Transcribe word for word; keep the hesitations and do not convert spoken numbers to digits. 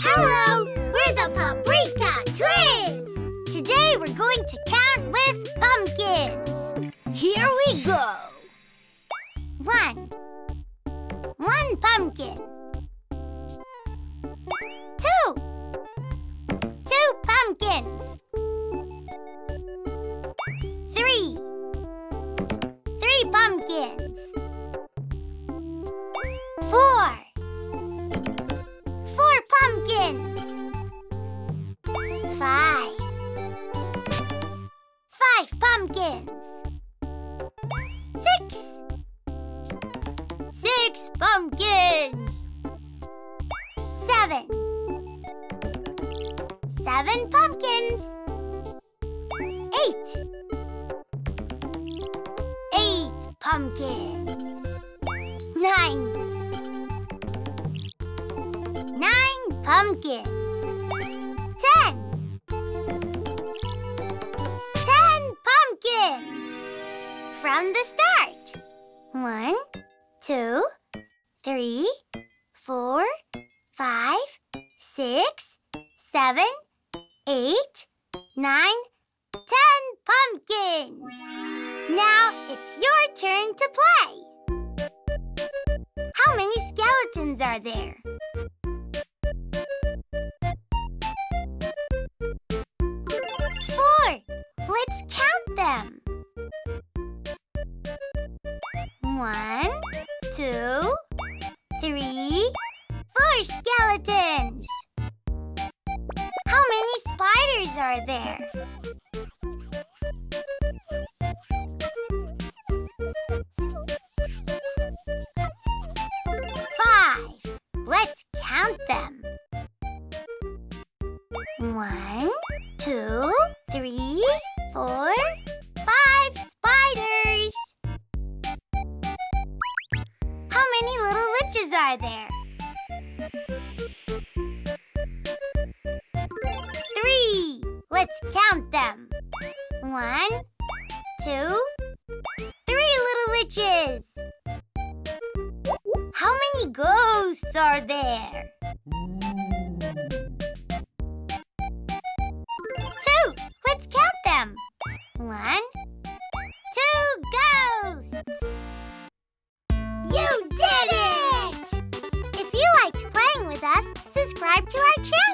Hello! We're the Paprika Twins! Today we're going to count with pumpkins. Here we go! One. One pumpkin. Two. Two pumpkins. Three. Three pumpkins. Four. Four pumpkins. Five. Five pumpkins. Six. Six pumpkins. Seven. Seven pumpkins. Eight. Eight pumpkins. Nine. Nine pumpkins. Ten. Ten pumpkins. From the start. One. Two, three, four, five, six, seven, eight, nine, ten pumpkins. Now it's your turn to play. How many skeletons are there? Four. Let's count them. One. Two, three, four skeletons. How many spiders are there? Five. Let's count them. One, two, three, four, five spiders. How many little witches are there? Three! Let's count them. One, two, three little witches. How many ghosts are there? Two! Let's count them. One, two ghosts. You did it! If you liked playing with us, subscribe to our channel.